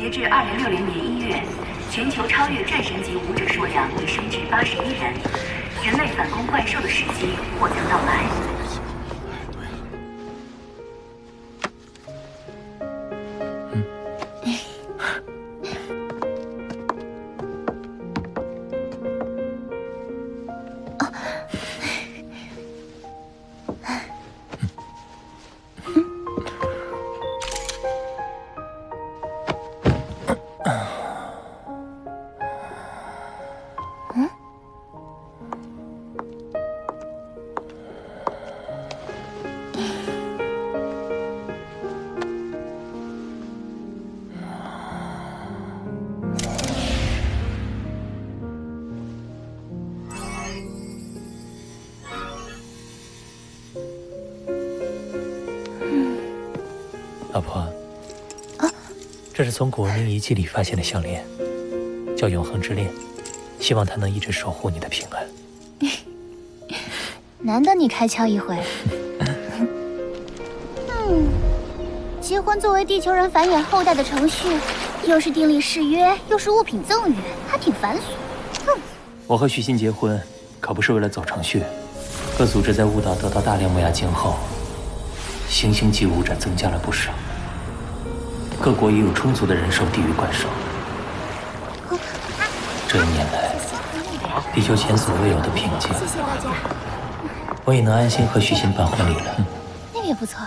截至2060年1月，全球超越战神级武者数量已升至81人，人类反攻怪兽的时机或将到来。 老婆，这是从古文明遗迹里发现的项链，叫永恒之链，希望它能一直守护你的平安。难得你开窍一回。结婚作为地球人繁衍后代的程序，又是订立誓约，又是物品赠与，还挺繁琐。我和许昕结婚，可不是为了走程序。各组织在误导得到大量木牙精后。 行星级武者增加了不少，各国也有充足的人手抵御怪兽。这一年来，地球前所未有的平静。谢谢大家。我也能安心和许昕办婚礼了。那个也不错。